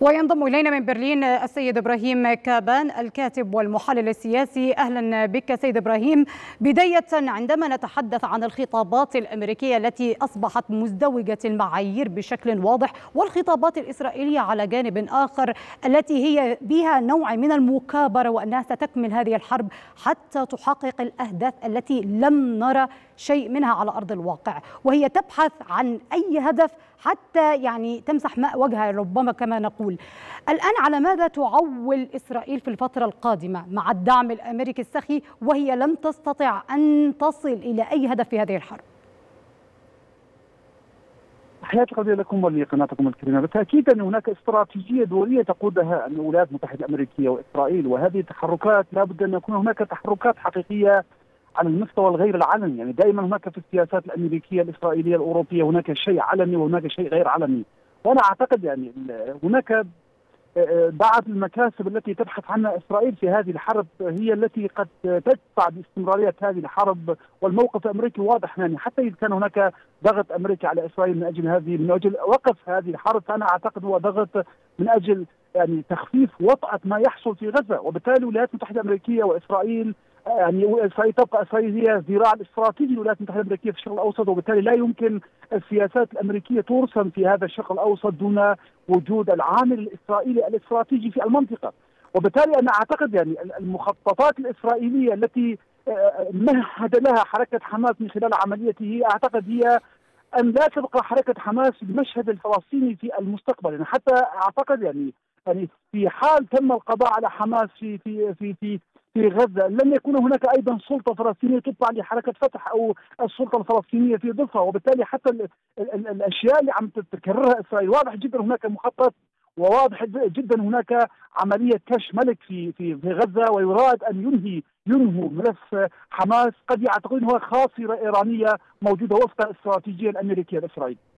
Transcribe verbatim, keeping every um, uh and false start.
وينضم إلينا من برلين السيد إبراهيم كابان الكاتب والمحلل السياسي. أهلا بك سيد إبراهيم. بداية، عندما نتحدث عن الخطابات الأمريكية التي أصبحت مزدوجة المعايير بشكل واضح والخطابات الإسرائيلية على جانب آخر التي هي بها نوع من المكابرة وأنها ستكمل هذه الحرب حتى تحقق الأهداف التي لم نرى شيء منها على أرض الواقع، وهي تبحث عن أي هدف حتى يعني تمسح ماء وجهها ربما كما نقول. الآن على ماذا تعول إسرائيل في الفترة القادمة مع الدعم الأمريكي السخي وهي لم تستطع أن تصل إلى أي هدف في هذه الحرب؟ تحياتي القلبية لكم ولقناتكم الكريمة. بالتأكيد أن هناك استراتيجية دولية تقودها الولايات المتحدة الأمريكية وإسرائيل، وهذه التحركات لابد أن يكون هناك تحركات حقيقية على المستوى الغير العلني. يعني دائما هناك في السياسات الامريكيه الاسرائيليه الاوروبيه هناك شيء علني وهناك شيء غير علني، وانا اعتقد يعني هناك بعض المكاسب التي تبحث عنها اسرائيل في هذه الحرب هي التي قد تدفع باستمراريه هذه الحرب، والموقف الامريكي واضح. يعني حتى اذا كان هناك ضغط امريكي على اسرائيل من اجل هذه من اجل وقف هذه الحرب، فانا اعتقد هو ضغط من اجل يعني تخفيف وطأة ما يحصل في غزه، وبالتالي الولايات المتحده الامريكيه واسرائيل يعني اسرائيل تبقى اسرائيل هي الذراع الاستراتيجي للولايات المتحده الامريكيه في الشرق الاوسط، وبالتالي لا يمكن السياسات الامريكيه ترسم في هذا الشرق الاوسط دون وجود العامل الاسرائيلي الاستراتيجي في المنطقه، وبالتالي انا اعتقد يعني المخططات الاسرائيليه التي مهد لها حركه حماس من خلال عمليته، اعتقد هي ان لا تبقى حركه حماس المشهد الفلسطيني في المستقبل. يعني حتى اعتقد يعني يعني في حال تم القضاء على حماس في في في في في غزة لن يكون هناك أيضا سلطة فلسطينية تطلع لحركة فتح أو السلطة الفلسطينية في ضفة، وبالتالي حتى ال ال ال الأشياء اللي عم تتكررها إسرائيل واضح جدا هناك مخطط، وواضح جدا هناك عملية كاش ملك في في في غزة، ويراد أن ينهي ينهوا ملف حماس. قد يعتقدون هو خاصرة إيرانية موجودة وفق الاستراتيجية الأمريكية الإسرائيلية.